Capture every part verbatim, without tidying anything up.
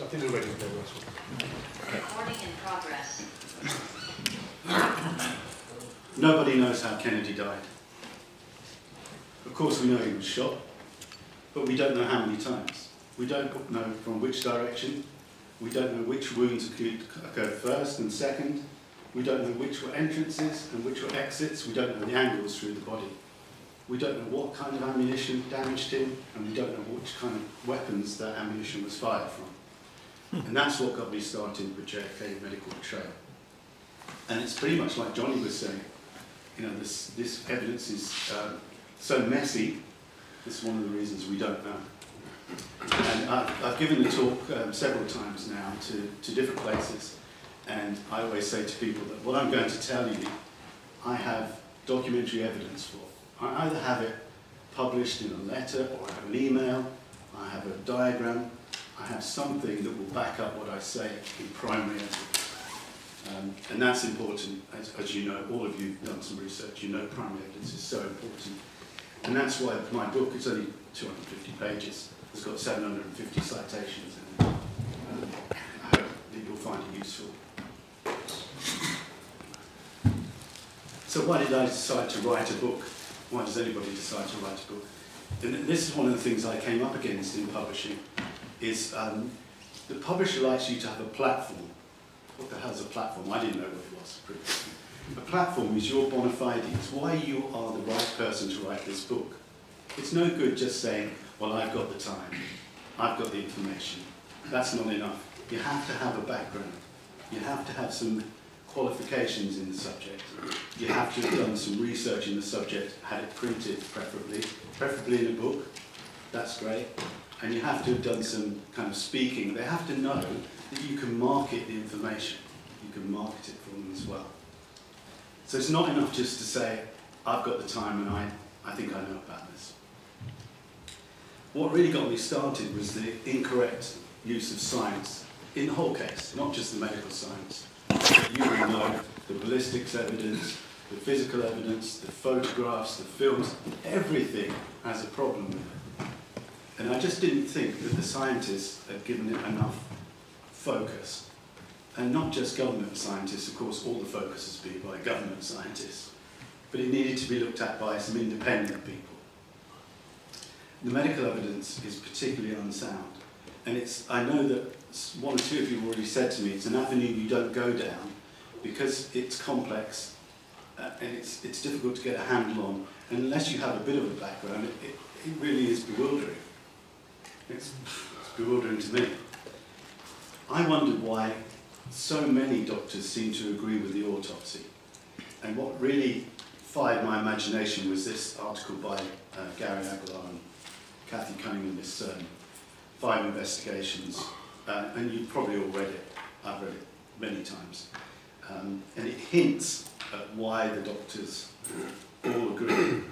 I think they're ready to go, Russell. Recording in progress. Nobody knows how Kennedy died. Of course we know he was shot, but we don't know how many times. We don't know from which direction. We don't know which wounds occurred first and second. We don't know which were entrances and which were exits. We don't know the angles through the body. We don't know what kind of ammunition damaged him, and we don't know which kind of weapons that ammunition was fired from. And that's what got me started with J F K medical betrayal. And it's pretty much like Johnny was saying, you know, this, this evidence is uh, so messy, it's one of the reasons we don't know. And I've, I've given the talk um, several times now to, to different places, and I always say to people that what I'm going to tell you, I have documentary evidence for. I either have it published in a letter, or I have an email, I have a diagram, I have something that will back up what I say in primary evidence. Um, and that's important, as, as you know, all of you have done some research, you know primary evidence is so important. And that's why my book, it's only two hundred fifty pages, it's got seven hundred fifty citations in it. Um, I hope that you'll find it useful. So why did I decide to write a book? Why does anybody decide to write a book? And this is one of the things I came up against in publishing, is um, the publisher likes you to have a platform. What the hell's a platform? I didn't know what it was previously. A platform is your bona fide. It's why you are the right person to write this book. It's no good just saying, well, I've got the time, I've got the information. That's not enough. You have to have a background. You have to have some qualifications in the subject. You have to have done some research in the subject, had it printed preferably, preferably in a book. That's great. And you have to have done some kind of speaking. They have to know that you can market the information. You can market it for them as well. So it's not enough just to say, I've got the time and I, I think I know about this. What really got me started was the incorrect use of science in the whole case, not just the medical science. You will know the ballistics evidence, the physical evidence, the photographs, the films, everything has a problem with it. And I just didn't think that the scientists had given it enough focus. And not just government scientists, of course, all the focus has been by government scientists, but it needed to be looked at by some independent people. The medical evidence is particularly unsound. And it's, I know that one or two of you have already said to me, it's an avenue you don't go down because it's complex uh, and it's, it's difficult to get a handle on. And unless you have a bit of a background, it, it, it really is bewildering. It's, it's bewildering to me. I wondered why so many doctors seem to agree with the autopsy. And what really fired my imagination was this article by uh, Gary Aguilar and Kathy Cunningham, this um, Five Investigations. Uh, and you've probably all read it. I've read it many times. Um, and it hints at why the doctors all agree.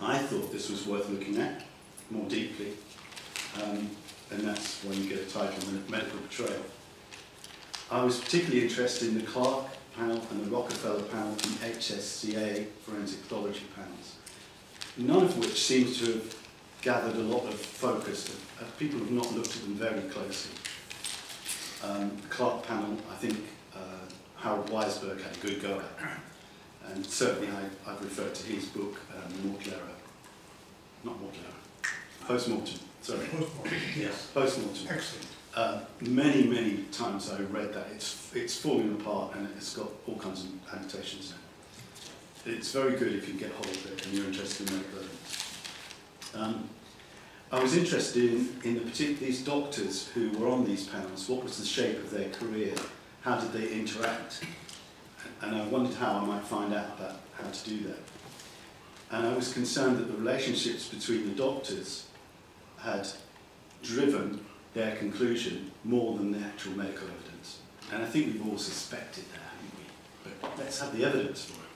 I thought this was worth looking at more deeply. Um, and that's when you get a title, Medical Betrayal. I was particularly interested in the Clark Panel and the Rockefeller Panel and the H S C A Forensic Pathology Panels, none of which seems to have gathered a lot of focus. And, and people have not looked at them very closely. Um, the Clark Panel, I think uh, Harold Weisberg had a good go at. And certainly I, I've referred to his book, um, Mortlera. Not Mortlera. Postmortem. Sorry. Postmortem. Yes. Postmortem. Excellent. Uh, many, many times I read that. It's, it's falling apart and it's got all kinds of annotations in it. It's very good if you get hold of it and you're interested in medical evidence. Um, I was interested in, in the partic these doctors who were on these panels. What was the shape of their career? How did they interact? And I wondered how I might find out about how to do that. And I was concerned that the relationships between the doctors had driven their conclusion more than the actual medical evidence. And I think we've all suspected that, haven't we? But let's have the evidence for it.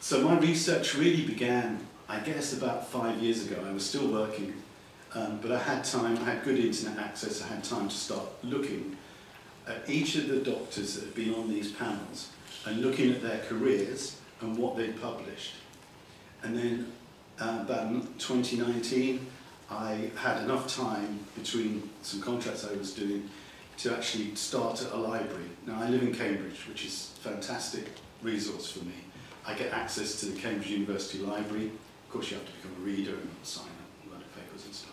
So my research really began, I guess, about five years ago. I was still working, um, but I had time, I had good internet access, I had time to start looking at each of the doctors that had been on these panels and looking at their careers and what they'd published. And then uh, about twenty nineteen, I had enough time between some contracts I was doing to actually start at a library. Now, I live in Cambridge, which is a fantastic resource for me. I get access to the Cambridge University Library. Of course, you have to become a reader and sign up a lot of papers and stuff.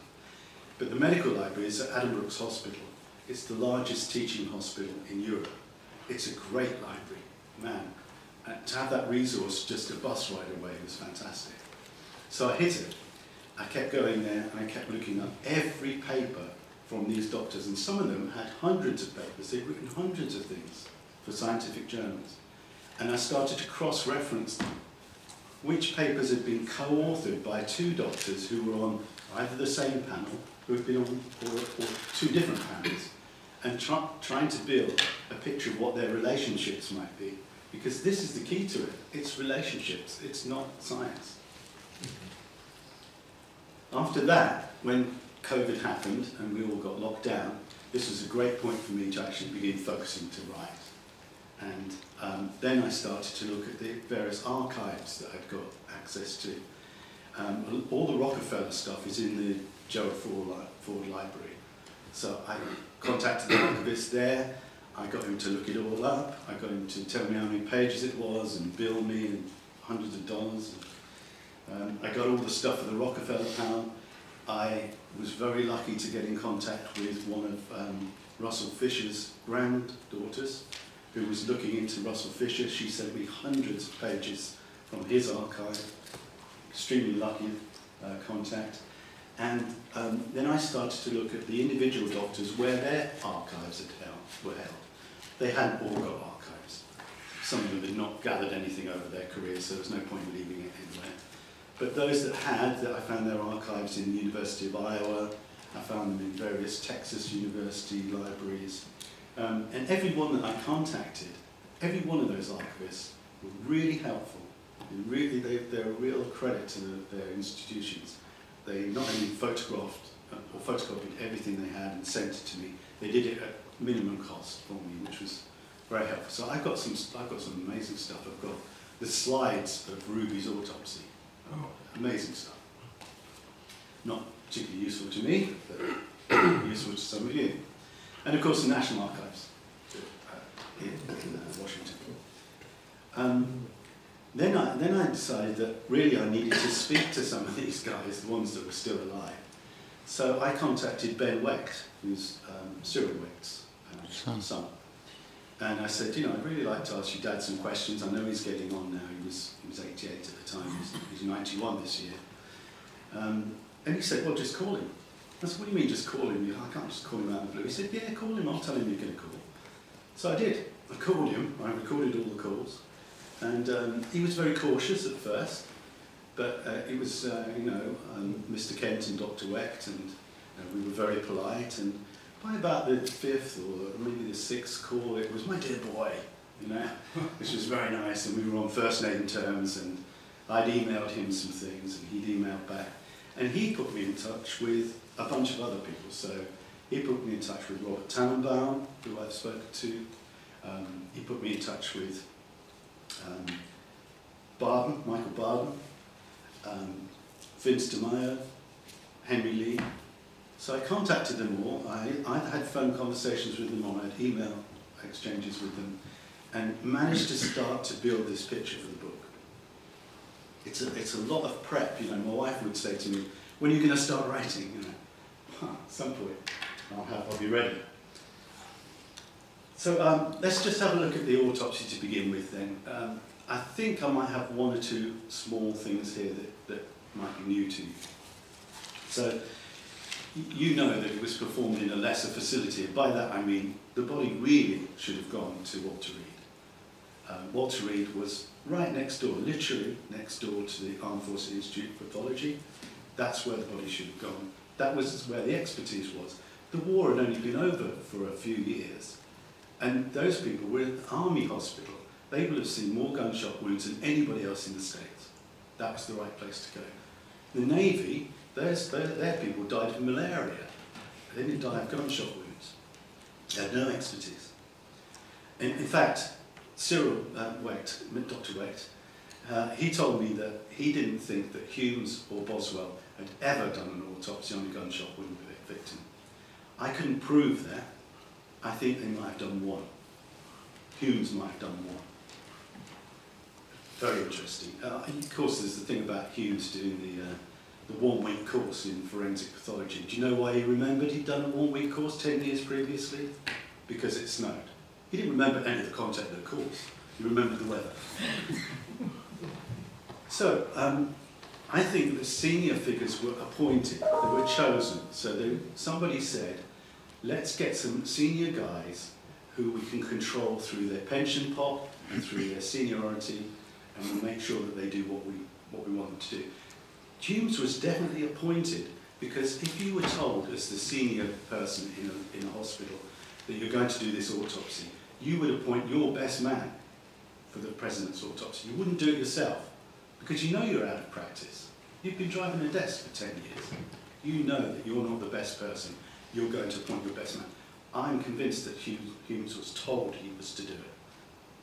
But the medical library is at Addenbrookes Hospital. It's the largest teaching hospital in Europe. It's a great library, man. And to have that resource just a bus ride away was fantastic. So I hit it. I kept going there and I kept looking up every paper from these doctors, and some of them had hundreds of papers. They'd written hundreds of things for scientific journals. And I started to cross-reference them. Which papers had been co-authored by two doctors who were on either the same panel, who had been on, or, or two different panels, and try, trying to build a picture of what their relationships might be. Because this is the key to it. It's relationships, it's not science. After that, when COVID happened and we all got locked down, this was a great point for me to actually begin focusing to write. And um, then I started to look at the various archives that I'd got access to. Um, all the Rockefeller stuff is in the Gerald Ford Library. So I contacted the archivist there, I got him to look it all up, I got him to tell me how many pages it was and bill me and hundreds of dollars. Um, I got all the stuff for the Rockefeller panel. I was very lucky to get in contact with one of um, Russell Fisher's granddaughters, who was looking into Russell Fisher. She sent me hundreds of pages from his archive. Extremely lucky uh, contact. And um, then I started to look at the individual doctors, where their archives had held, were held. They hadn't all got archives. Some of them had not gathered anything over their career, so there was no point in leaving it anywhere. But those that had, that I found their archives in the University of Iowa, I found them in various Texas university libraries. Um, and every one that I contacted, every one of those archivists were really helpful. And really, they, they're a real credit to the, their institutions. They not only photographed uh, or photocopied everything they had and sent it to me, they did it at minimum cost for me, which was very helpful. So I've got some, I've got some amazing stuff. I've got the slides of Ruby's autopsy. Oh, amazing stuff. Not particularly useful to me, but useful to some of you. And of course the National Archives in, in uh, Washington. Um, then, I, then I decided that really I needed to speak to some of these guys, the ones that were still alive. So I contacted Ben Wecht, who's um, Cyril Wecht's uh, son. son. And I said, you know, I'd really like to ask your dad some questions. I know he's getting on now. He was, he was eighty-eight at the time. He's, he's ninety-one this year. Um, and he said, well, just call him. I said, what do you mean just call him? I can't just call him out of the blue. He said, yeah, call him, I'll tell him you're going to call. So I did. I called him, I recorded all the calls. And um, he was very cautious at first, but uh, it was, uh, you know, um, Mister Kent and Doctor Wecht, and uh, we were very polite. And by about the fifth or maybe the sixth call, it was, my dear boy, you know, which was very nice. And we were on first name terms, and I'd emailed him some things, and he'd emailed back. And he put me in touch with a bunch of other people. So he put me in touch with Robert Tanenbaum, who I've spoken to. Um, he put me in touch with um, Baden, Michael Baden, um, Vince DeMeyer, Henry Lee. So I contacted them all. I, I had phone conversations with them all. I had email exchanges with them, and managed to start to build this picture for the book. It's a, it's a lot of prep. You know, my wife would say to me, when are you going to start writing? You know, huh, at some point, I'll, have, I'll be ready. So um, let's just have a look at the autopsy to begin with then. Um, I think I might have one or two small things here that, that might be new to you. So you know that it was performed in a lesser facility. And by that I mean the body really should have gone to Walter Reed. Uh, Walter Reed was right next door, literally next door to the Armed Forces Institute of Pathology. That's where the body should have gone. That was where the expertise was. The war had only been over for a few years, and those people were in the army hospital. They would have seen more gunshot wounds than anybody else in the States. That was the right place to go. The Navy, theirs, their, their people died of malaria. They didn't die of gunshot wounds. They had no expertise. And in fact, Cyril uh, Wecht, Doctor Wecht, Uh, he told me that he didn't think that Humes or Boswell had ever done an autopsy on a gunshot wound with a victim. I couldn't prove that. I think they might have done one. Humes might have done one. Very interesting. Uh, of course, there's the thing about Humes doing the, uh, the one-week course in forensic pathology. Do you know why he remembered he'd done a one-week course ten years previously? Because it snowed. He didn't remember any of the content of the course. He remembered the weather. So, um, I think the senior figures were appointed, they were chosen. So they, somebody said, let's get some senior guys who we can control through their pension pot and through their seniority, and we'll make sure that they do what we, what we want them to do. Humes was definitely appointed because if you were told as the senior person in a, in a hospital that you're going to do this autopsy, you would appoint your best man for the president's autopsy. You wouldn't do it yourself. Because you know you're out of practice. You've been driving a desk for ten years. You know that you're not the best person. You're going to appoint your best man. I'm convinced that Humes was told he was to do it.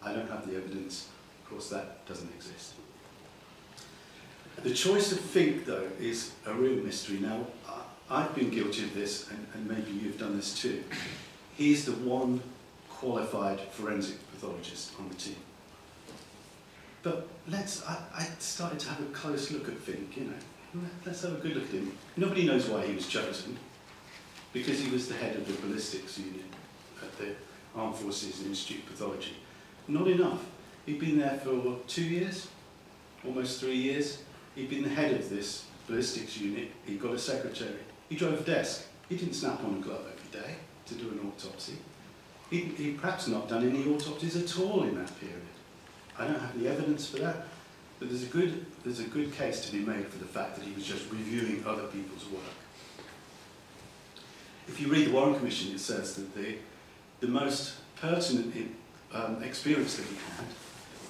I don't have the evidence. Of course, that doesn't exist. The choice of Finck, though, is a real mystery. Now, I've been guilty of this, and, and maybe you've done this too. He's the one qualified forensic pathologist on the team. But let's, I, I started to have a close look at Finck, you know. Let's have a good look at him. Nobody knows why he was chosen, because he was the head of the ballistics unit at the Armed Forces Institute of Pathology. Not enough. He'd been there for what, two years? Almost three years. He'd been the head of this ballistics unit. He got a secretary. He drove a desk. He didn't snap on a glove every day to do an autopsy. He'd, he'd perhaps not done any autopsies at all in that period. I don't have the evidence for that, but there's a good there's a good case to be made for the fact that he was just reviewing other people's work. If you read the Warren Commission, it says that the the most pertinent um, experience that he had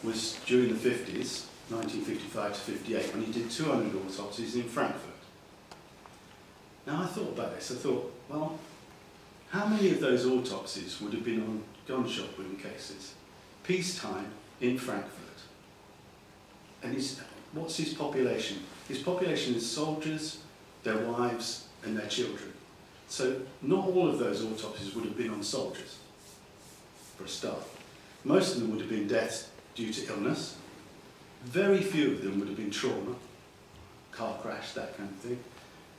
was during the fifties, nineteen fifty-five to fifty-eight, when he did two hundred autopsies in Frankfurt. Now I thought about this. I thought, well, how many of those autopsies would have been on gunshot wound cases, peacetime? In Frankfurt. And his, what's his population? His population is soldiers, their wives, and their children. So not all of those autopsies would have been on soldiers, for a start. Most of them would have been deaths due to illness. Very few of them would have been trauma, car crash, that kind of thing.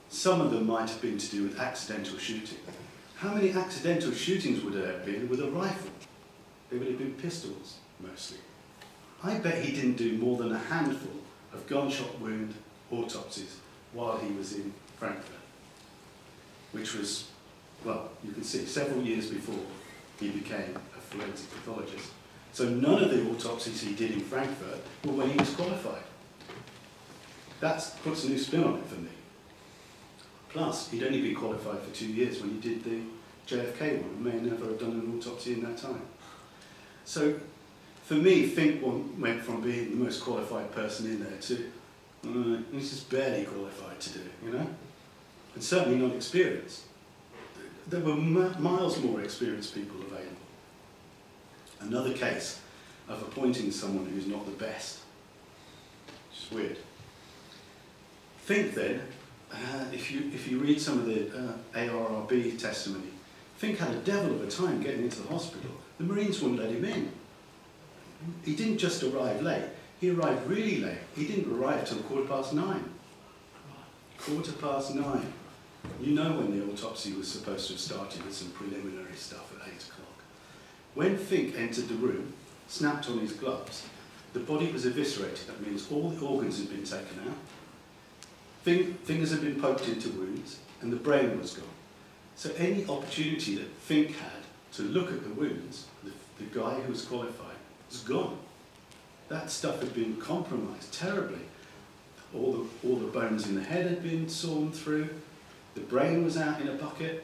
Some of them might have been to do with accidental shooting. How many accidental shootings would there have been with a rifle? They would have been pistols, mostly. I bet he didn't do more than a handful of gunshot wound autopsies while he was in Frankfurt, which was, well, you can see, several years before he became a forensic pathologist. So none of the autopsies he did in Frankfurt were when he was qualified. That puts a new spin on it for me. Plus, he'd only been qualified for two years when he did the J F K one. He may never have done an autopsy in that time. So, for me, Finck went from being the most qualified person in there to, uh, he's just barely qualified to do it, you know? And certainly not experienced. There were miles more experienced people available. Another case of appointing someone who's not the best. Which is weird. Finck then, uh, if, you, if you read some of the uh, A R R B testimony, Finck had a devil of a time getting into the hospital. The Marines wouldn't let him in. He didn't just arrive late, he arrived really late. He didn't arrive till quarter past nine. Quarter past nine. You know when the autopsy was supposed to have started with some preliminary stuff at eight o'clock. When Finck entered the room, snapped on his gloves, the body was eviscerated. That means all the organs had been taken out, Finck, fingers had been poked into wounds, and the brain was gone. So any opportunity that Finck had to look at the wounds, the, the guy who was qualified, was gone. That stuff had been compromised terribly. All the, all the bones in the head had been sawn through, the brain was out in a bucket,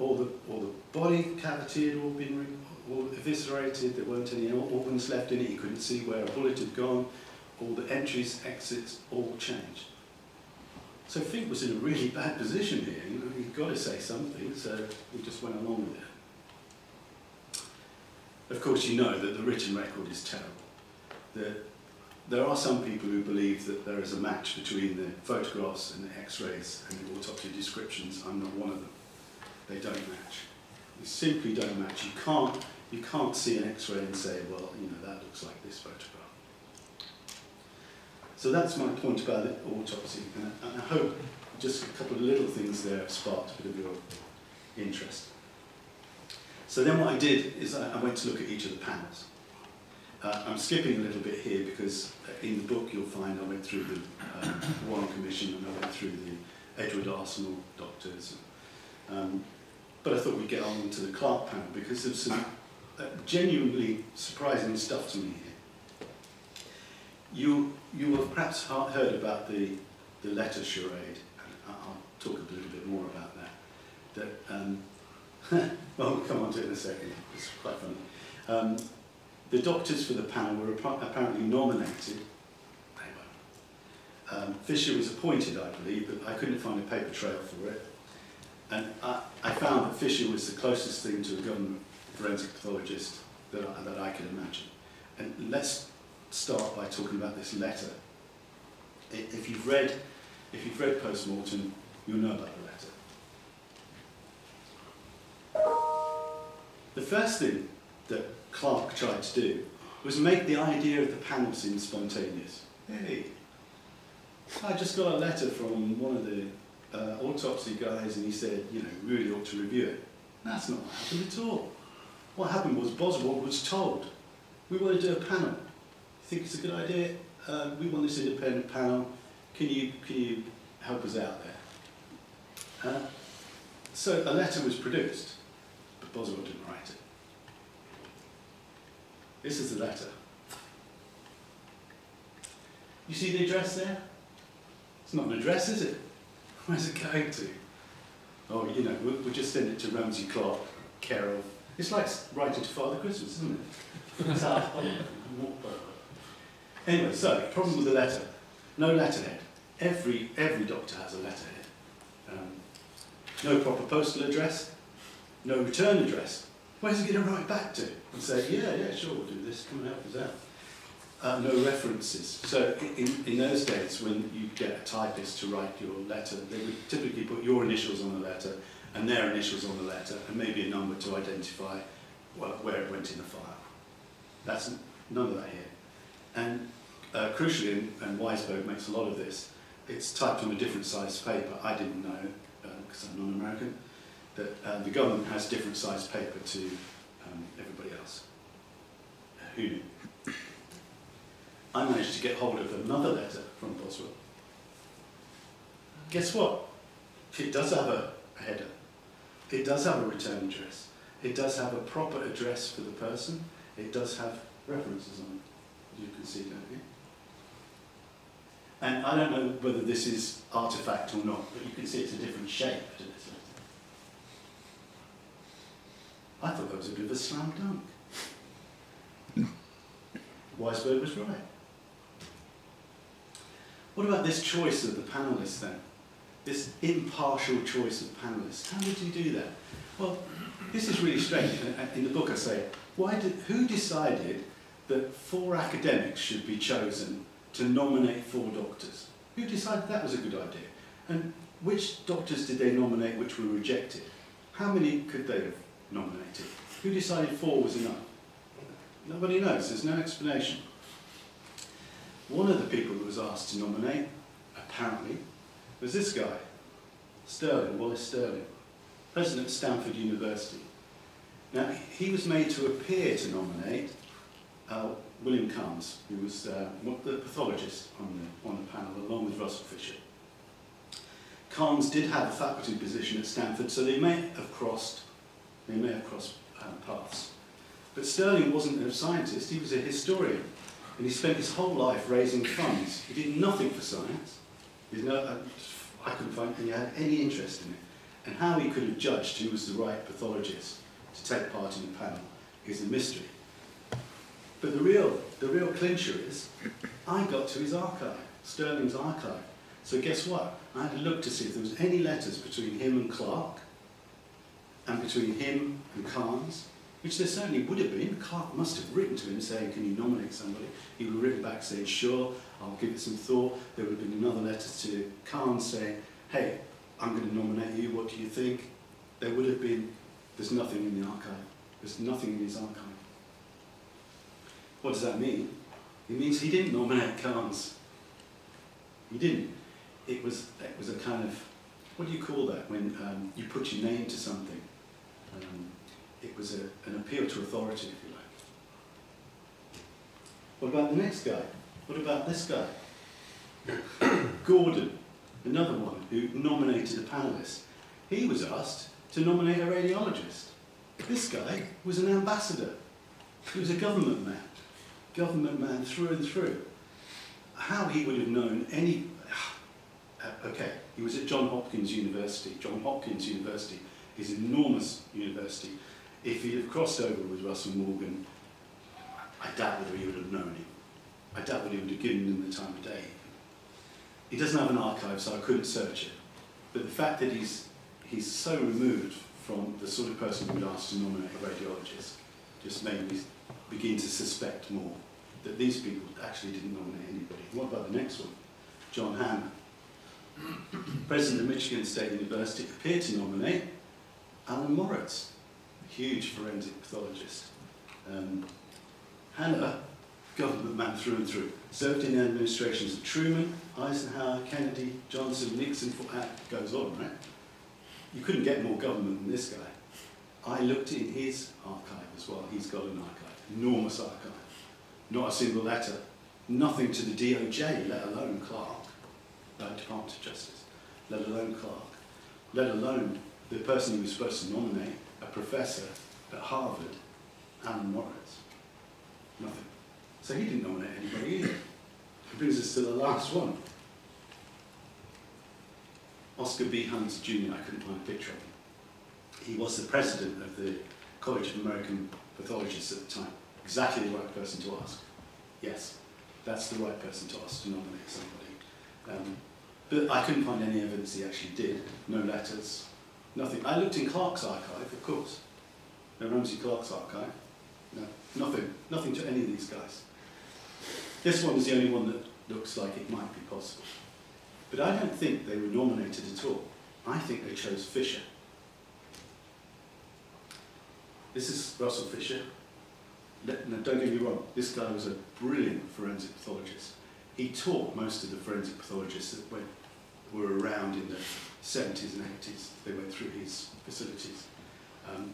all the, all the body cavity had all been all eviscerated, there weren't any organs left in it, you couldn't see where a bullet had gone, all the entries, exits, all changed. So Finck was in a really bad position here, you know, he'd got to say something, so he just went along with it. Of course, you know that the written record is terrible. The, there are some people who believe that there is a match between the photographs and the x-rays and the autopsy descriptions. I'm not one of them. They don't match. They simply don't match. You can't, you can't see an x-ray and say, well, you know, that looks like this photograph. So that's my point about the autopsy. And I, and I hope just a couple of little things there have sparked a bit of your interest. So then what I did is I, I went to look at each of the panels. Uh, I'm skipping a little bit here because in the book you'll find I went through the um, Warren Commission and I went through the Edward Arsenal doctors. Um, but I thought we'd get on to the Clark panel because there's some uh, genuinely surprising stuff to me here. You, you will have perhaps heard about the, the letter charade, and I'll talk a little bit more about that. That um, well, we'll come on to it in a second, it's quite funny. Um, The doctors for the panel were apparently nominated. They were. Um, Fisher was appointed, I believe, but I couldn't find a paper trail for it. And I, I found that Fisher was the closest thing to a government forensic pathologist that I, that I could imagine. And let's start by talking about this letter. If you've read, if you've read Postmortem, you'll know about the letter. The first thing that Clark tried to do was make the idea of the panel seem spontaneous. Hey, I just got a letter from one of the uh, autopsy guys and he said, you know, we really ought to review it. That's not what happened at all. What happened was Boswell was told, we want to do a panel. You think it's a good idea? Uh, we want this independent panel. Can you, can you help us out there? Uh, so a letter was produced, but Boswell didn't write it. This is the letter. You see the address there? It's not an address, is it? Where's it going to? Oh, you know, we'll, we'll just send it to Ramsey Clark, Carol. It's like writing to Father Christmas, isn't it? Anyway, so, problem with the letter. No letterhead. Every, every doctor has a letterhead. Um, no proper postal address. No return address. Where's he going to write back to? And say, yeah, yeah, sure, we'll do this, come and help us out. Uh, no references. So in, in those days, when you get a typist to write your letter, they would typically put your initials on the letter and their initials on the letter and maybe a number to identify well, where it went in the file. That's none of that here. And uh, crucially, and, and Weisberg makes a lot of this, it's typed on a different size paper. I didn't know, because uh, I'm non-American, that uh, the government has different size paper to um, everybody else. Who knew? I managed to get hold of another letter from Boswell. Guess what? It does have a header. It does have a return address. It does have a proper address for the person. It does have references on it. You can see, don't you? And I don't know whether this is artifact or not, but you can see it's a different shape to this letter. I thought that was a bit of a slam dunk. Weisberg was right. What about this choice of the panelists then? This impartial choice of panelists. How did you do that? Well, this is really strange. In the book I say, why did, who decided that four academics should be chosen to nominate four doctors? Who decided that was a good idea? And which doctors did they nominate which were rejected? How many could they have nominated? Who decided four was enough? Nobody knows, there's no explanation. One of the people who was asked to nominate, apparently, was this guy, Sterling, Wallace Sterling, president of Stanford University. Now, he was made to appear to nominate uh, William Carnes, who was uh, the pathologist on the, on the panel, along with Russell Fisher. Carnes did have a faculty position at Stanford, so they may have crossed They may have crossed um, paths. But Sterling wasn't a scientist, he was a historian. And he spent his whole life raising funds. He did nothing for science. He no, uh, I couldn't find he had any interest in it. And how he could have judged who was the right pathologist to take part in the panel is a mystery. But the real, the real clincher is, I got to his archive, Sterling's archive. So guess what? I had to look to see if there was any letters between him and Clark, and between him and Carnes, which there certainly would have been. Clark must have written to him saying, can you nominate somebody? He would have written back saying, sure, I'll give it some thought. There would have been another letter to Kahn saying, hey, I'm going to nominate you, what do you think? There would have been, there's nothing in the archive. There's nothing in his archive. What does that mean? It means he didn't nominate Kahn's. He didn't. It was, it was a kind of, what do you call that when um, you put your name to something? Um, it was a, an appeal to authority, if you like. What about the next guy? What about this guy? Gordon, another one who nominated a panelist. He was asked to nominate a radiologist. This guy was an ambassador. He was a government man. Government man through and through. How he would have known any... Uh, okay, he was at Johns Hopkins University. Johns Hopkins University is an enormous university. If he had crossed over with Russell Morgan, I doubt whether he would have known him. I doubt whether he would have given him the time of day. He doesn't have an archive, so I couldn't search it. But the fact that he's, he's so removed from the sort of person who would ask to nominate a radiologist just made me begin to suspect more that these people actually didn't nominate anybody. What about the next one? John Hanna. President of Michigan State University appeared to nominate Alan Moritz, a huge forensic pathologist. Um, Hanna, government man through and through, served in the administrations of Truman, Eisenhower, Kennedy, Johnson, Nixon, that goes on, right? You couldn't get more government than this guy. I looked in his archive as well. He's got an archive. Enormous archive. Not a single letter. Nothing to the D O J, let alone Clark. The Department of Justice. Let alone Clark. Let alone the person who was supposed to nominate, a professor at Harvard, Alan Moritz. Nothing. So he didn't nominate anybody either. It brings us to the last one. Oscar B. Hunt Junior I couldn't find a picture of him. He was the president of the College of American Pathologists at the time. Exactly the right person to ask. Yes, that's the right person to ask to nominate somebody. Um, but I couldn't find any evidence he actually did. No letters, nothing. I looked in Clark's archive, of course. No Ramsey Clark's archive. No, nothing. Nothing to any of these guys. This one is the only one that looks like it might be possible. But I don't think they were nominated at all. I think they chose Fisher. This is Russell Fisher. No, don't get me wrong, this guy was a brilliant forensic pathologist. He taught most of the forensic pathologists that went, were around in the seventies and eighties. They went through his facilities. Um,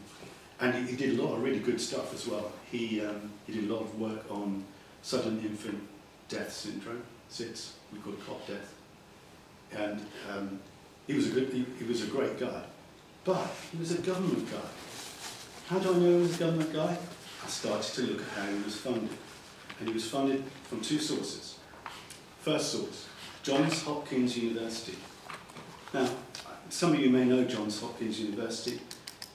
and he, he did a lot of really good stuff as well. He, um, he did a lot of work on sudden infant death syndrome, SIDS, we call it clot death. And um, he, was a good, he, he was a great guy. But he was a government guy. How do I know he was a government guy? I started to look at how he was funded. And he was funded from two sources. First source, Johns Hopkins University. Now, some of you may know Johns Hopkins University.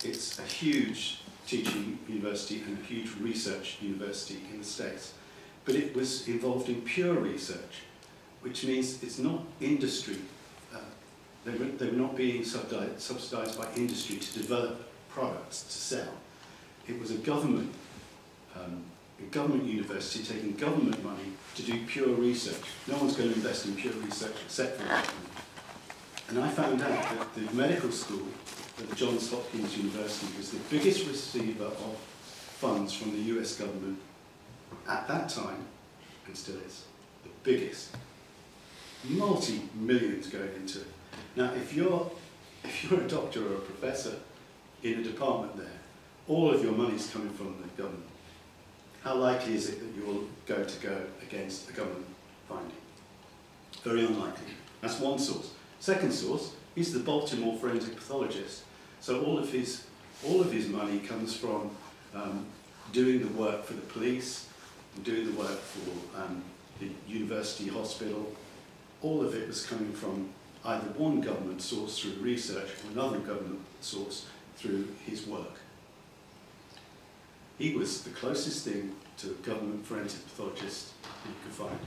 It's a huge teaching university and a huge research university in the States. But it was involved in pure research, which means it's not industry. Uh, they, were, they were not being subsidized, subsidized by industry to develop products to sell. It was a government, um, a government university taking government money to do pure research. No one's going to invest in pure research except for the government. And I found out that the medical school at Johns Hopkins University was the biggest receiver of funds from the U S government at that time, and still is, the biggest. Multi-millions going into it. Now, if you're, if you're a doctor or a professor in a department there, all of your money is coming from the government. How likely is it that you're going to go against the government finding? Very unlikely. That's one source. Second source, he's the Baltimore forensic pathologist. So all of his, all of his money comes from um, doing the work for the police, doing the work for um, the university hospital. All of it was coming from either one government source through research or another government source through his work. He was the closest thing to a government forensic pathologist that you could find.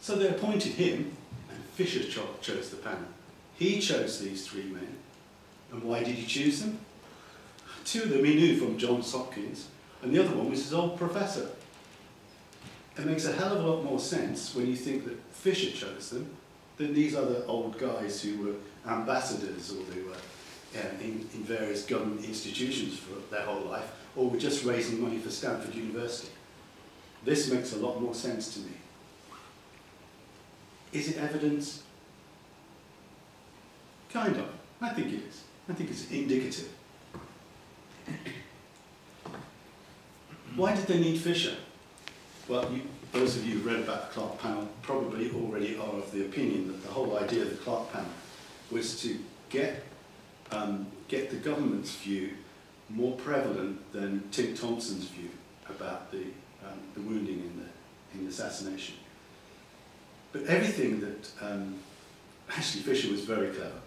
So they appointed him, and Fisher chose the panel. He chose these three men, And why did he choose them? Two of them he knew from Johns Hopkins, and the other one was his old professor. It makes a hell of a lot more sense when you think that Fisher chose them than these other old guys who were ambassadors, or they were um, in, in various government institutions for their whole life, or were just raising money for Stanford University. This makes a lot more sense to me. Is it evidence? Kind of. I think it is. I think it's indicative. Why did they need Fisher? Well, you, those of you who read about the Clark Panel probably already are of the opinion that the whole idea of the Clark Panel was to get, um, get the government's view more prevalent than Tim Thompson's view about the, um, the wounding in the, in the assassination. But everything that, um, actually Fisher was very clever.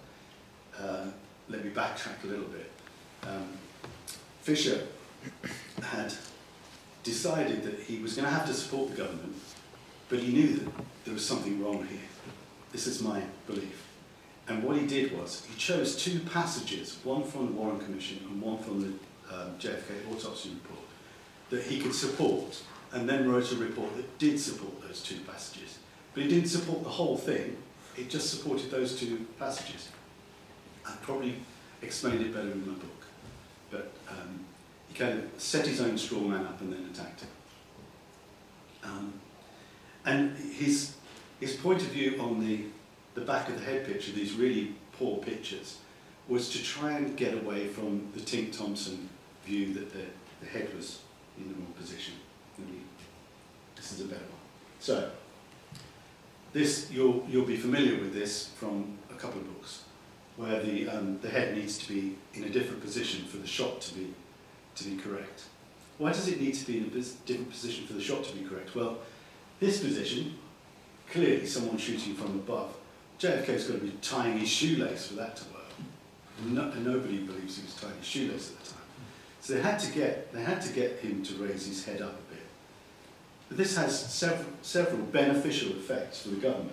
Uh, let me backtrack a little bit. Um, Fisher had decided that he was going to have to support the government, but he knew that there was something wrong here. This is my belief. And what he did was, he chose two passages, one from the Warren Commission and one from the um, J F K autopsy report, that he could support, and then wrote a report that did support those two passages. But he didn't support the whole thing, it just supported those two passages. I probably explained it better in my book. But um, he kind of set his own straw man up and then attacked him. Um, and his, his point of view on the, the back of the head picture, these really poor pictures, was to try and get away from the Tink Thompson view that the, the head was in the wrong position. This is a better one. So, this, you'll, you'll be familiar with this from a couple of books, where the, um, the head needs to be in a different position for the shot to be, to be correct. Why does it need to be in a different position for the shot to be correct? Well, this position, clearly someone shooting from above. J F K's got to be tying his shoelace for that to work. No, nobody believes he was tying his shoelace at the time. So they had to get, they had to get him to raise his head up a bit. But this has several, several beneficial effects for the government.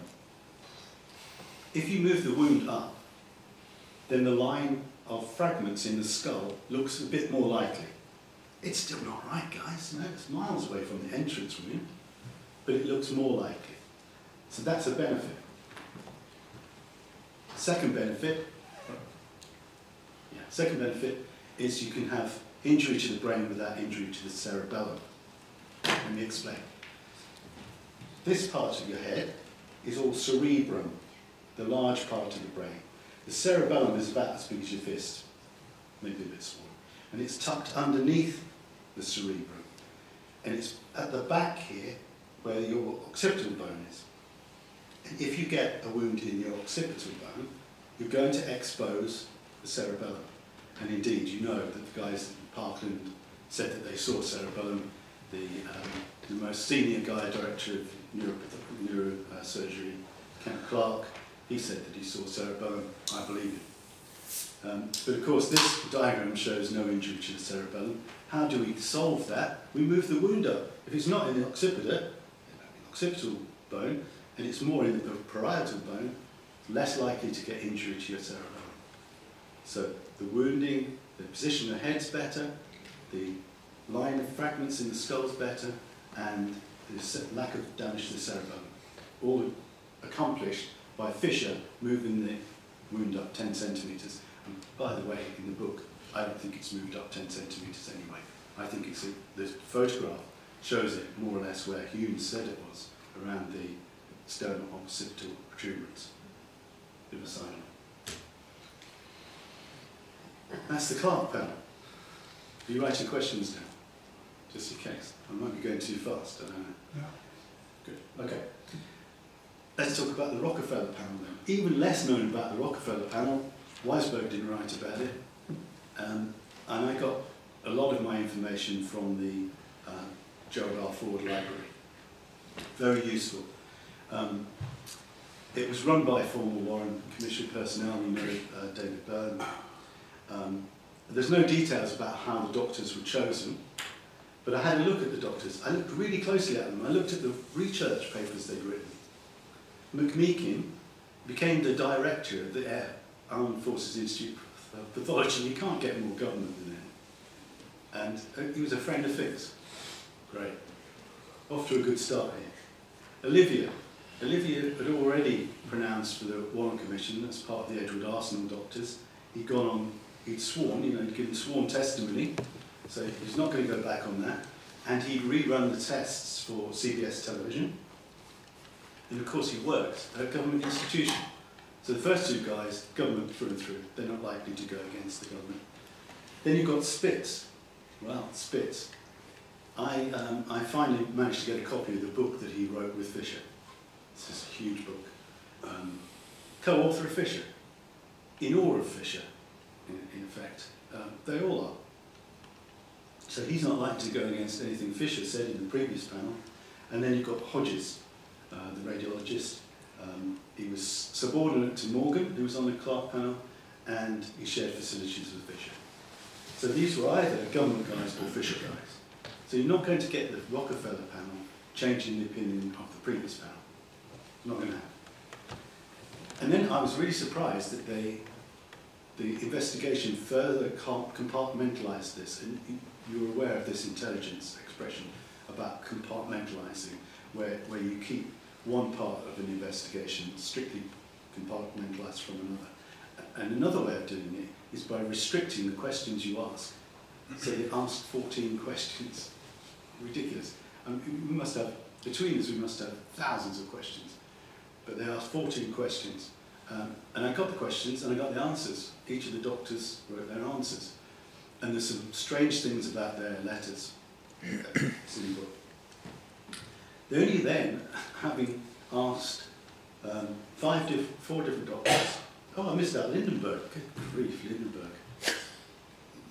If you move the wound up, then the line of fragments in the skull looks a bit more likely. It's still not right, guys. No, it's miles away from the entrance wound, but it looks more likely. So that's a benefit. Second benefit, yeah, second benefit is you can have injury to the brain without injury to the cerebellum. Let me explain. This part of your head is all cerebrum, the large part of the brain. The cerebellum is about as big as your fist, maybe a bit smaller, and it's tucked underneath the cerebrum. And it's at the back here where your occipital bone is. And if you get a wound in your occipital bone, you're going to expose the cerebellum. And indeed, you know that the guys in Parkland said that they saw cerebellum. The, um, the most senior guy, director of neurosurgery, Kent Clark, he said that he saw cerebellum. I believe it. Um, but of course, this diagram shows no injury to the cerebellum. How do we solve that? We move the wound up. If it's not in the occipital, in the occipital bone, and it's more in the parietal bone, it's less likely to get injury to your cerebellum. So the wounding, the position of the head's better, the line of fragments in the skull's better, and the lack of damage to the cerebellum. All accomplished by Fisher moving the wound up ten centimetres. And by the way, in the book, I don't think it's moved up ten centimetres anyway. I think it's the photograph shows it more or less where Humes said it was, around the sternal occipital protuberance. It was silent. That's the Clark panel. Are you writing questions down? Just in case. I might be going too fast, I don't know. Yeah. Good. Okay. Let's talk about the Rockefeller panel then. Even less known about the Rockefeller panel, Weisberg didn't write about it. Um, and I got a lot of my information from the uh, Gerald R. Ford Library. Very useful. Um, it was run by former Warren Commission personnel, you know, uh, David Byrne. Um, there's no details about how the doctors were chosen, but I had a look at the doctors. I looked really closely at them. I looked at the research papers they'd written. McMeekin became the director of the Armed Forces Institute of pathology. You can't get more government than that. And he was a friend of Fick's. Great. Off to a good start here. Olivia. Olivia had already pronounced for the Warren Commission as part of the Edward Arsenal doctors. He'd gone on, he'd sworn, you know, he'd given sworn testimony, so he was not going to go back on that. And he'd rerun the tests for C B S television. And of course he worked at a government institution. So the first two guys, government through and through, they're not likely to go against the government. Then you've got Spitz. Well, Spitz. I, um, I finally managed to get a copy of the book that he wrote with Fisher. It's just a huge book. Um, Co-author of Fisher. In awe of Fisher, in, in effect. Um, they all are. So he's not likely to go against anything Fisher said in the previous panel. And then you've got Hodges, uh, the radiologist. Um, he was subordinate to Morgan, who was on the Clark panel, and he shared facilities with Fisher. So these were either government guys or Fisher guys. So you're not going to get the Rockefeller panel changing the opinion of the previous panel. Not going to happen. And then I was really surprised that they, the investigation further compartmentalized this. And you were aware of this intelligence expression about compartmentalizing, where, where you keep one part of an investigation strictly compartmentalized from another. And another way of doing it is by restricting the questions you ask. So they asked fourteen questions. Ridiculous. I mean, we must have, between us, we must have thousands of questions. But they asked fourteen questions. Um, and I got the questions and I got the answers. Each of the doctors wrote their answers. And there's some strange things about their letters. It's in the book. They only then, having asked um, five diff four different doctors, oh, I missed out Lindenberg. Good grief, Lindenberg.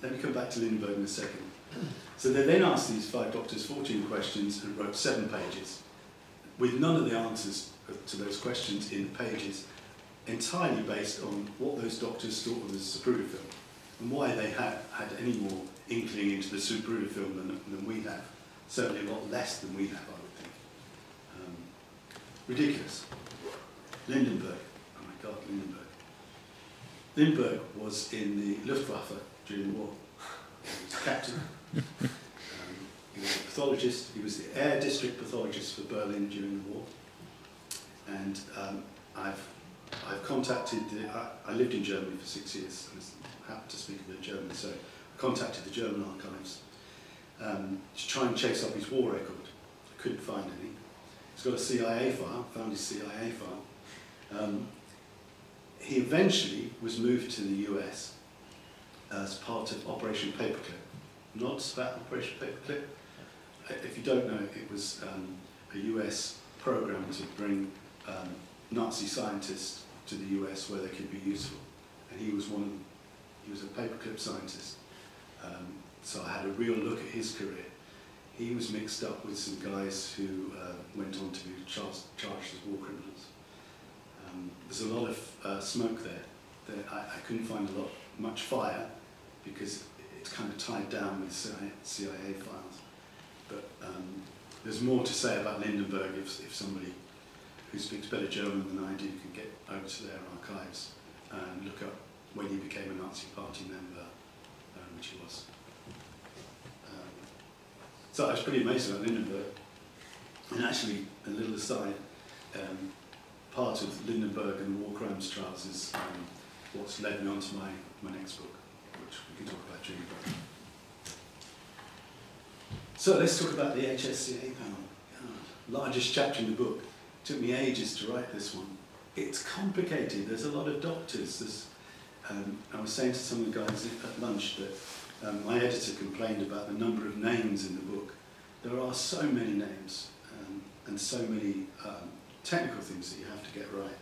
Let me come back to Lindenberg in a second. So they then asked these five doctors fourteen questions and wrote seven pages, with none of the answers to those questions in the pages, entirely based on what those doctors thought of the Zapruder film, and why they had, had any more inkling into the Zapruder film than, than we have. Certainly a lot less than we have, I would think. Um, ridiculous. Lindenberg. Oh my God, Lindenberg. Lindenberg was in the Luftwaffe during the war. He was captain. um, he was a pathologist. He was the air district pathologist for Berlin during the war. And um, I've, I've contacted, the, I, I lived in Germany for six years, and I happened to speak a bit of German, so I contacted the German archives um, to try and chase up his war record. I couldn't find any. He's got a C I A file, found his C I A file. Um, he eventually was moved to the U S as part of Operation Paperclip. Nods about Operation Paperclip? If you don't know, it was um, a U S program to bring Um, Nazi scientists to the U S where they could be useful, and he was one of them. He was a paperclip scientist, um, so I had a real look at his career. He was mixed up with some guys who uh, went on to be charged as war criminals. Um, there's a lot of uh, smoke there. There I, I couldn't find a lot, much fire, because it's kind of tied down with C I A files. But um, there's more to say about Lindenberg if, if somebody who speaks better German than I do can get over to their archives and look up when he became a Nazi Party member, um, which he was. Um, so I was pretty amazed about Lindenberg. And actually, a little aside, um, part of Lindenberg and the war crimes trials is um, what's led me on to my, my next book, which we can talk about during the break. So let's talk about the H S C A panel. God, largest chapter in the book. Took me ages to write this one. It's complicated. There's a lot of doctors. There's, um, I was saying to some of the guys at lunch that um, my editor complained about the number of names in the book. There are so many names um, and so many um, technical things that you have to get right.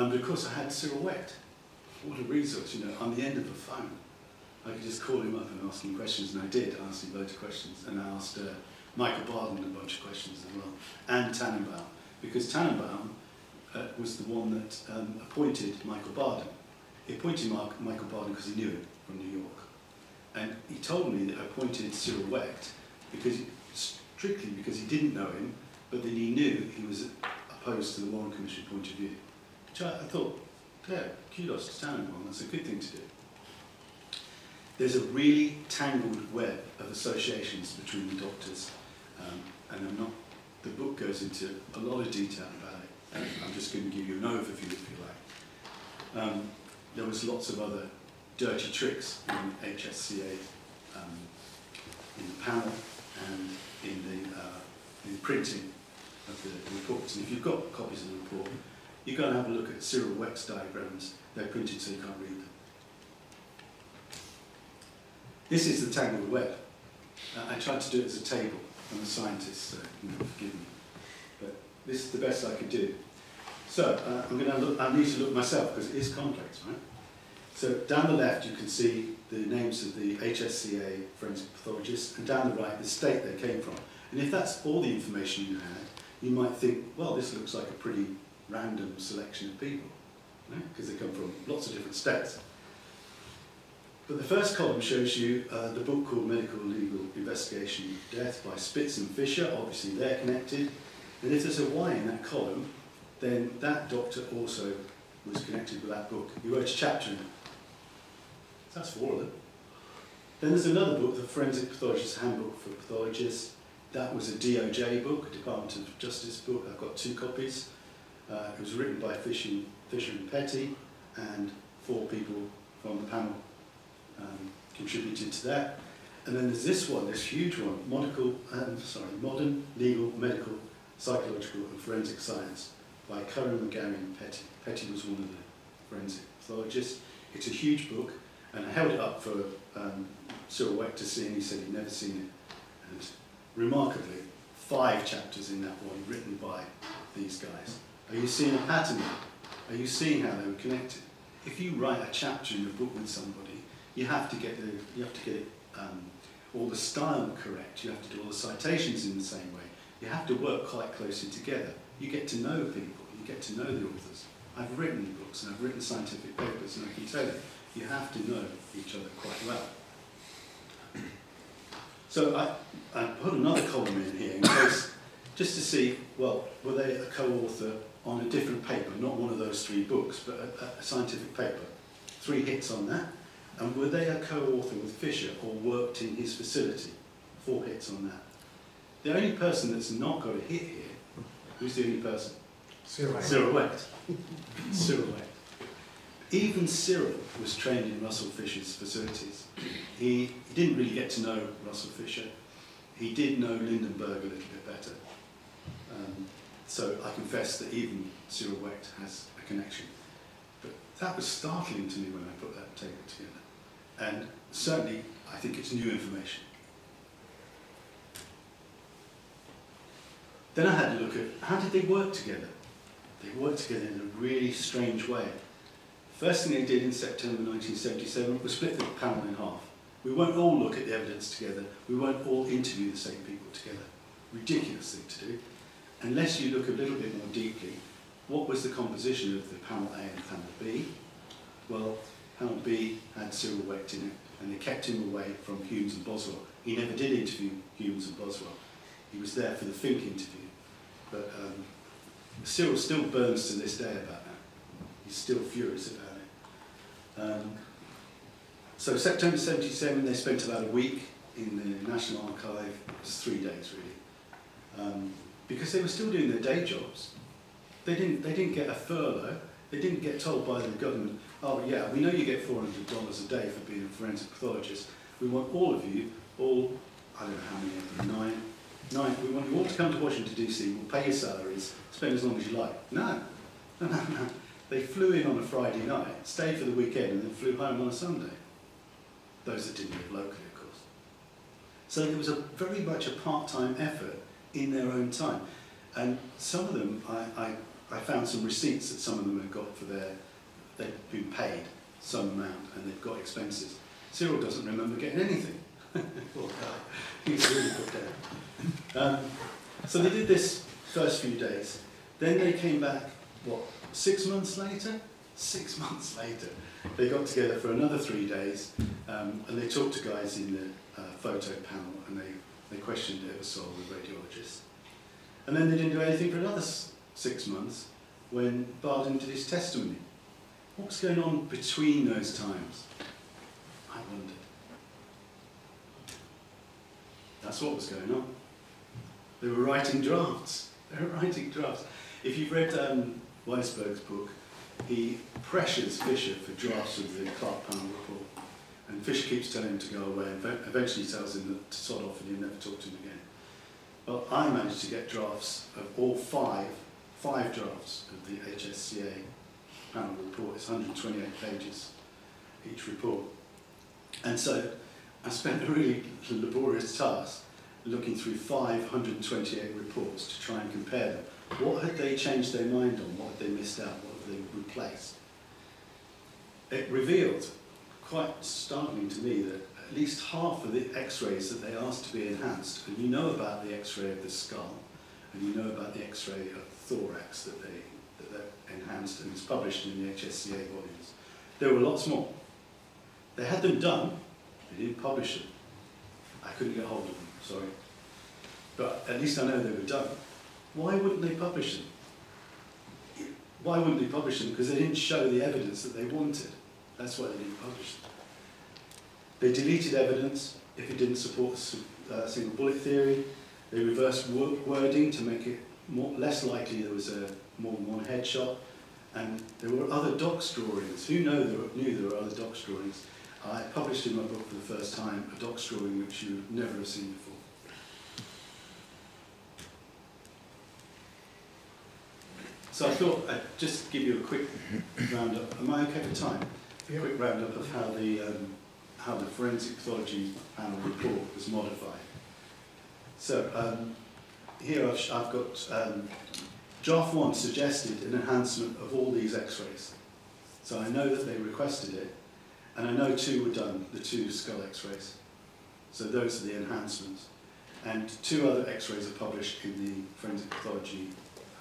Um, but of course I had Cyril Wecht. What a resource, you know, on the end of a phone. I could just call him up and ask him questions, and I did ask him loads of questions, and I asked uh, Michael Baden a bunch of questions as well, and Tanenbaum, because Tanenbaum uh, was the one that um, appointed Michael Baden. He appointed Mark, Michael Baden because he knew him from New York. And he told me that I appointed Cyril Wecht because he, strictly because he didn't know him, but then he knew he was opposed to the Warren Commission point of view, which I, I thought Claire, kudos to Tanenbaum, that's a good thing to do. There's a really tangled web of associations between the doctors, um, and I'm not, the book goes into a lot of detail about it, and I'm just going to give you an overview if you like. Um, there was lots of other dirty tricks in H S C A, um, in the panel and in the, uh, in the printing of the reports. And if you've got copies of the report, you go and have a look at Cyril Wecht's diagrams. They're printed so you can't read them. This is the tangled web. Uh, I tried to do it as a table. I'm a scientist, so you know, forgive me. But this is the best I could do. So uh, I'm going to look. I need to look myself because it is complex, right? So down the left, you can see the names of the H S C A forensic pathologists, and down the right, the state they came from. And if that's all the information you had, you might think, well, this looks like a pretty random selection of people, because right? They come from lots of different states. But the first column shows you uh, the book called Medical Legal Investigation of Death by Spitz and Fisher. Obviously they're connected. And if there's a Y in that column, then that doctor also was connected with that book. He wrote a chapter in it. That's four of them. Then there's another book, the Forensic Pathologist's Handbook for Pathologists. That was a D O J book, a Department of Justice book. I've got two copies. Uh, it was written by Fisher and Petty, and four people from the panel Um, contributed to that. And then there's this one, this huge one, Modical, um, sorry, Modern Legal, Medical, Psychological and Forensic Science by Curran, McGarry and Petty. Petty was one of the forensic pathologists. It's a huge book, and I held it up for um, Cyril Wecht to see, and he said he'd never seen it. And remarkably, five chapters in that one written by these guys. Are you seeing a pattern? Are you seeing how they were connected? If you write a chapter in a book with somebody, you have to get the, you have to get it, um, all the style correct. You have to do all the citations in the same way. You have to work quite closely together. You get to know people. You get to know the authors. I've written books and I've written scientific papers, and I can tell you, you have to know each other quite well. So I, I put another column in here in case, just to see, well, were they a co-author on a different paper, not one of those three books, but a, a scientific paper. Three hits on that. And were they a co-author with Fisher or worked in his facility? Four hits on that. The only person that's not got a hit here, who's the only person? Cyril. Cyril Wecht. Cyril Wecht. Even Cyril was trained in Russell Fisher's facilities. He, he didn't really get to know Russell Fisher. He did know Lindenberg a little bit better. Um, so I confess that even Cyril Wecht has a connection. But that was startling to me when I put that table together. And certainly, I think it's new information. Then I had a look at, how did they work together? They worked together in a really strange way. First thing they did in September nineteen seventy-seven was split the panel in half. We won't all look at the evidence together. We won't all interview the same people together. Ridiculous thing to do. Unless you look a little bit more deeply, what was the composition of the panel A and panel B? Well, panel B had Cyril Wecht in it, and they kept him away from Humes and Boswell. He never did interview Humes and Boswell. He was there for the Finck interview. But um, Cyril still burns to this day about that. He's still furious about it. Um, so September seventy-seven, they spent about a week in the National Archive. It was three days, really. Um, because they were still doing their day jobs. They didn't, they didn't get a furlough. They didn't get told by the government, oh yeah, we know you get four hundred dollars a day for being a forensic pathologist. We want all of you, all, I don't know how many of them, nine, nine, we want you all to come to Washington D C, we'll pay your salaries, spend as long as you like. No, no, no, no. They flew in on a Friday night, stayed for the weekend, and then flew home on a Sunday. Those that didn't live locally, of course. So there was a very much a part-time effort in their own time. And some of them, I, I I found some receipts that some of them had got for their, they've been paid some amount and they've got expenses. Cyril doesn't remember getting anything. Well, he's really put down. Um, so they did this first few days. Then they came back, what, six months later? Six months later. They got together for another three days um, and they talked to guys in the uh, photo panel, and they, they questioned Eversole, the radiologist. And then they didn't do anything for another six months when Baden did his testimony. What was going on between those times? I wondered. That's what was going on. They were writing drafts. They were writing drafts. If you've read um, Weisberg's book, he pressures Fisher for drafts of the Clark Panel report. And Fisher keeps telling him to go away and eventually tells him that to sod off and you never talk to him again. Well, I managed to get drafts of all five, five drafts of the H S C A panel report. It's one hundred twenty-eight pages, each report. And so I spent a really laborious task looking through five hundred twenty-eight reports to try and compare them. What had they changed their mind on? What had they missed out? What had they replaced? It revealed, quite startling to me, that at least half of the x-rays that they asked to be enhanced, and you know about the x-ray of the skull, and you know about the x-ray of the thorax that they that they enhanced and was published in the H S C A volumes. There were lots more. They had them done, they didn't publish them. I couldn't get hold of them, sorry. But at least I know they were done. Why wouldn't they publish them? Why wouldn't they publish them? Because they didn't show the evidence that they wanted. That's why they didn't publish them. They deleted evidence if it didn't support uh, single bullet theory. They reversed wording to make it more, less likely there was a more than one headshot. And there were other Dox drawings. Who know there were, knew there were other Dox drawings? I published in my book for the first time a Dox drawing which you would never have seen before. So I thought I'd just give you a quick roundup. Am I okay for time? A quick roundup of how the um, how the forensic pathology panel report was modified. So um, here I've, I've got um, draft one suggested an enhancement of all these x-rays. So I know that they requested it, and I know two were done, the two skull x-rays. So those are the enhancements. And two other x-rays are published in the forensic pathology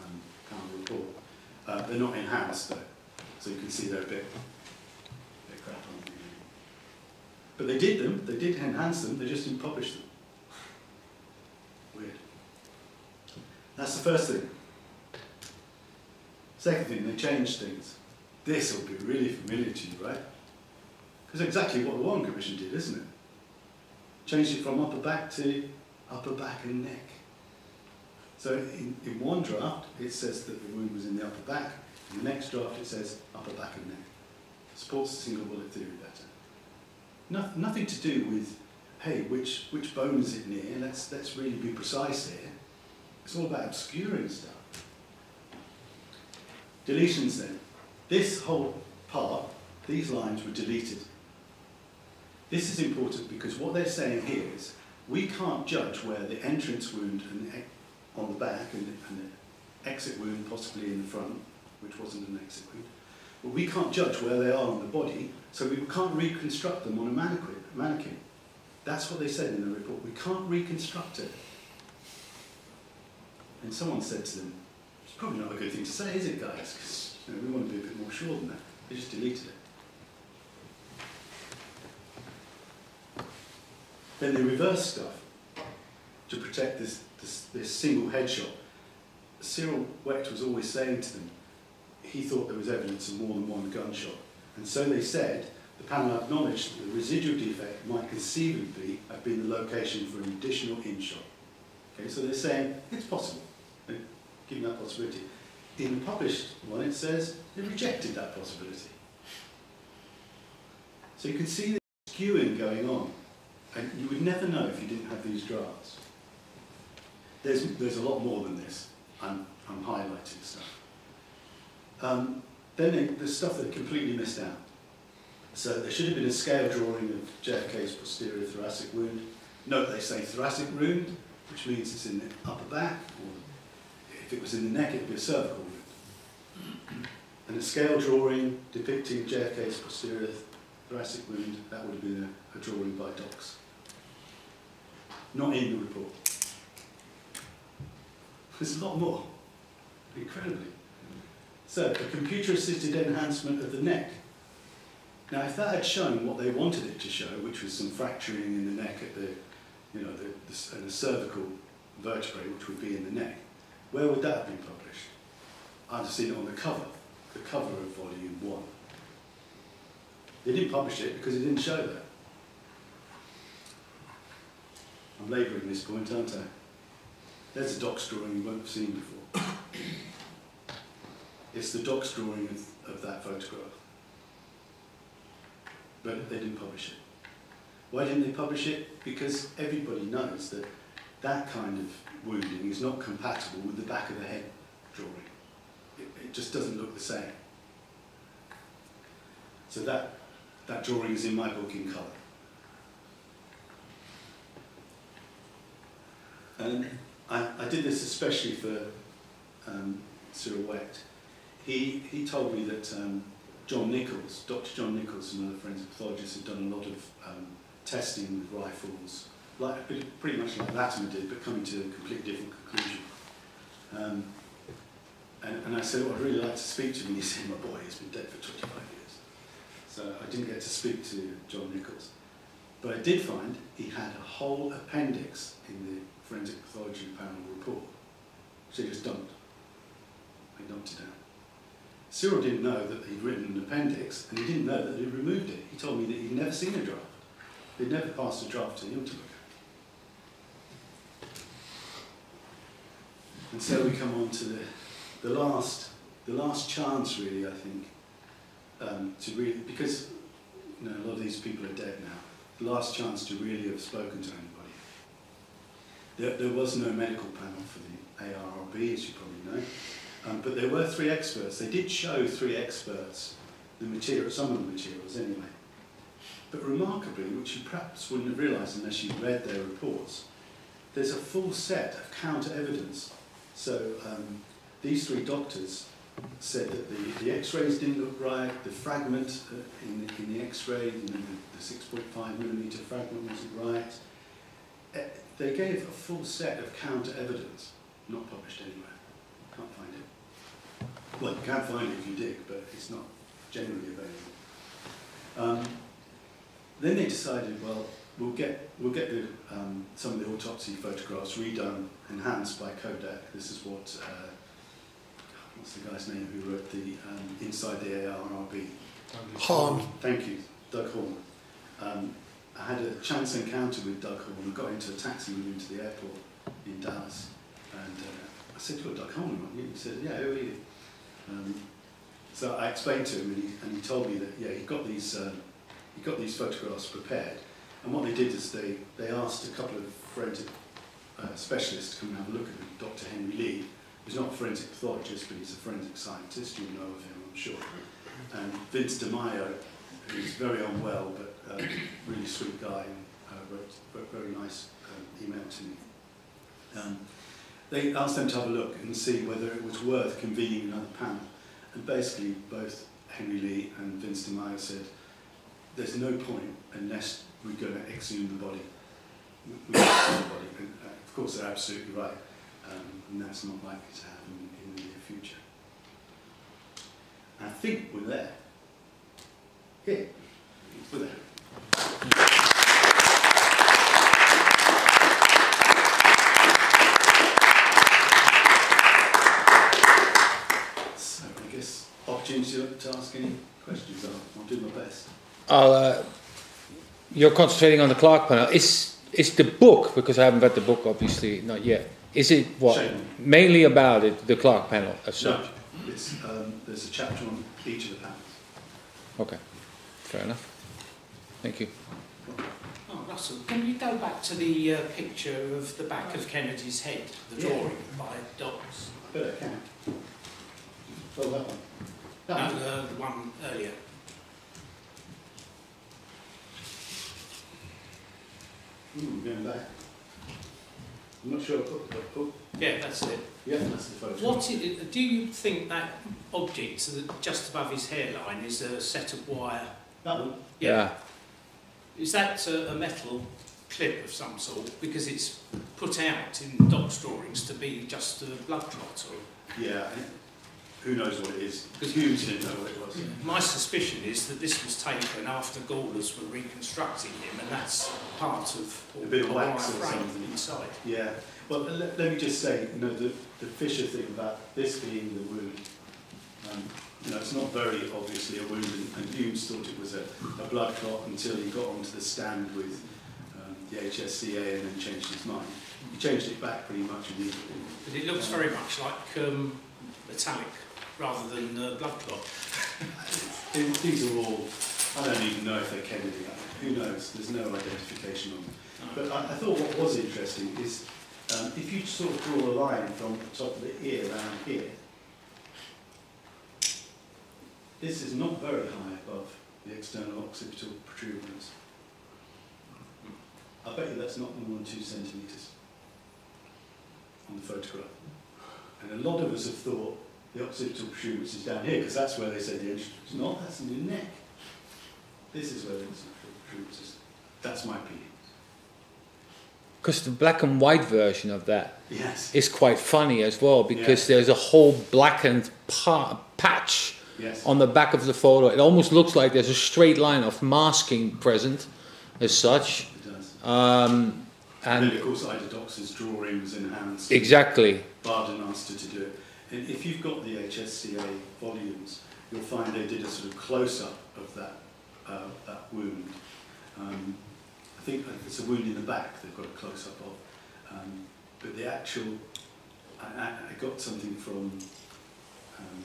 um, panel report. Uh, they're not enhanced though, so you can see they're a bit But they did them, they did enhance them, they just didn't publish them. Weird. That's the first thing. Second thing, they changed things. This will be really familiar to you, right? Because exactly what the Warren Commission did, isn't it? Changed it from upper back to upper back and neck. So in, in one draft, it says that the wound was in the upper back. In the next draft, it says upper back and neck. Supports the single bullet theory better. No, nothing to do with, hey, which which bone is it near? Let's let's really be precise here. It's all about obscuring stuff. Deletions then. This whole part, these lines were deleted. This is important because what they're saying here is we can't judge where the entrance wound and the on the back and the, and the exit wound possibly in the front, which wasn't an exit wound. But we can't judge where they are on the body, so we can't reconstruct them on a mannequin. mannequin. That's what they said in the report. We can't reconstruct it. And someone said to them, it's probably not a good thing to say, is it, guys? Because you know, we want to be a bit more sure than that. They just deleted it. Then they reversed stuff to protect this, this, this single headshot. Cyril Wecht was always saying to them, he thought there was evidence of more than one gunshot. And so they said, the panel acknowledged that the residual defect might conceivably have been the location for an additional in-shot. Okay, so they're saying, it's possible, they're giving that possibility. In the published one, it says, they rejected that possibility. So you can see the skewing going on, and you would never know if you didn't have these drafts. There's, there's a lot more than this. I'm, I'm highlighting stuff. Um, then they, the stuff that completely missed out. So there should have been a scale drawing of J F K's posterior thoracic wound. Note they say thoracic wound, which means it's in the upper back, or if it was in the neck, it would be a cervical wound. And a scale drawing depicting J F K's posterior thoracic wound, that would have been a, a drawing by Dox. Not in the report. There's a lot more, incredibly. So, a computer-assisted enhancement of the neck. Now, if that had shown what they wanted it to show, which was some fracturing in the neck at the, you know, the, the, the cervical vertebrae, which would be in the neck, where would that have been published? I'd have seen it on the cover, the cover of volume one. They didn't publish it because it didn't show that. I'm labouring this point, aren't I? There's a Dox drawing you won't have seen before. It's the Dox drawing of, of that photograph. But they didn't publish it. Why didn't they publish it? Because everybody knows that that kind of wounding is not compatible with the back of the head drawing. It, it just doesn't look the same. So that, that drawing is in my book in colour. And I, I did this especially for um, Cyril Wecht. He, he told me that um, John Nichols, Doctor John Nichols, another forensic pathologist, had done a lot of um, testing with rifles, like, pretty much like Latimer did, but coming to a completely different conclusion. Um, and, and I said, well, I'd really like to speak to him. He said, my boy, he's been dead for twenty-five years. So I didn't get to speak to John Nichols. But I did find he had a whole appendix in the forensic pathology panel report, which they just dumped. They dumped it down. Cyril didn't know that he'd written an appendix, and he didn't know that he'd removed it. He told me that he'd never seen a draft. They'd never passed a draft to him to look at. And so we come on to the, the, last, the last chance, really, I think, um, to really, because you know, a lot of these people are dead now, the last chance to really have spoken to anybody. There, there was no medical panel for the A R R B, as you probably know. Um, but there were three experts. They did show three experts the material, some of the materials anyway. But remarkably, which you perhaps wouldn't have realised unless you read their reports, there's a full set of counter-evidence. So um, these three doctors said that the, the x-rays didn't look right, the fragment uh, in, the, in the x-ray, the, the six point five millimeter fragment wasn't right. Uh, they gave a full set of counter-evidence, not published anywhere. Can't find it. Well, you can find it if you dig, but it's not generally available. Um, then they decided, well, we'll get we'll get the, um, some of the autopsy photographs redone, enhanced by Kodak. This is what uh, what's the guy's name who wrote the um, Inside the A R R B? Horn. Thank you, Doug Horn. Um, I had a chance encounter with Doug Horn. I got into a taxi with him to the airport in Dallas, and uh, I said, "You're Doug Horn, aren't you?" He said, "Yeah, who are you?" Um, so I explained to him, and he, and he told me that yeah, he got these uh, he got these photographs prepared, and what they did is they they asked a couple of forensic uh, specialists to come and have a look at them. Doctor Henry Lee, who's not a forensic pathologist, but he's a forensic scientist. You know of him, I'm sure. And Vince DiMaio, who's very unwell but um, really sweet guy, and uh, wrote, wrote a very nice um, email to me. Um, They asked them to have a look and see whether it was worth convening another panel. And basically, both Henry Lee and Vince DiMaio said, there's no point unless we're going to exhume the body. We exhume the body. And of course, they're absolutely right. Um, and that's not likely to happen in the near future. I think we're there. Yeah, we're there. Opportunity to ask any questions. I'll, I'll do my best. I'll, uh, you're concentrating on the Clark panel. Is is the book, because I haven't read the book, obviously not yet. Is it what Shame. mainly about it, the Clark panel as such? No, it's, um, there's a chapter on each of the panels. Okay, fair enough. Thank you. Oh, Russell, can you go back to the uh, picture of the back of Kennedy's head, the drawing yeah. by Dox? I bet I can. Well, that one. No, uh, the one earlier. Mm, going back. I'm not sure I put that book. Yeah, that's it. Yeah, that's the photo. What is, do you think that object just above his hairline is a set of wire? That one? Yeah. yeah. Is that a, a metal clip of some sort? Because it's put out in Doc's drawings to be just a blood clot or... Yeah. Who knows what it is? Because Humes didn't know what it was. My suspicion is that this was taken after Gaulers were reconstructing him, and that's part of a bit of wax or something inside. Yeah. Well, let, let me just say, you know, the, the Fisher thing about this being the wound, um, You know, it's not very obviously a wound, and, and Humes thought it was a, a blood clot until he got onto the stand with um, the H S C A and then changed his mind. He changed it back pretty much immediately. But it looks um, very much like um, metallic rather than uh, blood clot. These are all, I don't even know if they're Kennedy. Who knows? There's no identification on them. But I, I thought what was interesting is um, if you sort of draw a line from the top of the ear around here, this is not very high above the external occipital protuberance. I bet you that's not more than two centimetres on the photograph. And a lot of us have thought the occipital protuberance is down here because that's where they said the entrance was not. That's in your neck. This is where the occipital protuberance is. That's my opinion. Because the black and white version of that yes. is quite funny as well, because yes. there's a whole blackened pa patch yes. on the back of the photo. It almost looks like there's a straight line of masking present as such. It does. Um, and, and then, of course, Dox's drawings enhanced. Exactly. Baden asked her to do it. And if you've got the H S C A volumes, you'll find they did a sort of close-up of that, uh, that wound. Um, I think it's a wound in the back they've got a close-up of, um, but the actual, I, I got something from um,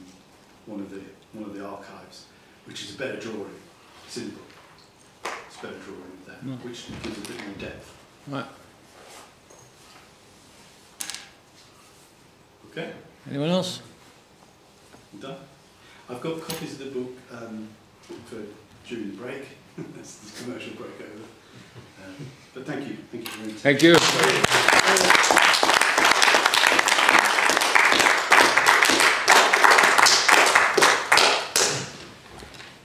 one of the one of the archives, which is a better drawing, simple. It's a better drawing of that, mm. which gives a bit more depth. Right. Okay. Anyone else? I'm done. I've got copies of the book um, for during the break. That's the commercial break over. But thank you. Thank you very much. Thank you.